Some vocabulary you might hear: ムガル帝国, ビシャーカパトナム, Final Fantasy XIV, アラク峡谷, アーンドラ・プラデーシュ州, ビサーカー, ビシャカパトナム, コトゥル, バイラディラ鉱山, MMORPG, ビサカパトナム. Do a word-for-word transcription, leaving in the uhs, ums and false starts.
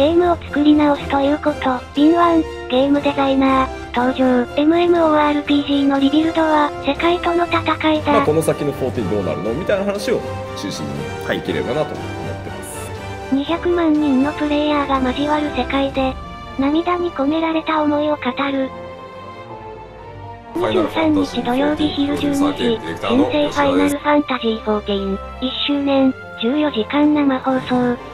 ゲームを作り直すということ。敏腕、ゲームデザイナー、登場。エムエムオーアールピージー のリビルドは、世界との戦いだ。まあこの先のじゅうよんどうなるのみたいな話を中心に書いてればなと思ってます。にひゃくまん人のプレイヤーが交わる世界で、涙に込められた思いを語る。にじゅうさんにち土曜日昼じゅうにじ、転生ファイナルファンタジーじゅうよん、いっしゅうねん、じゅうよじかん生放送。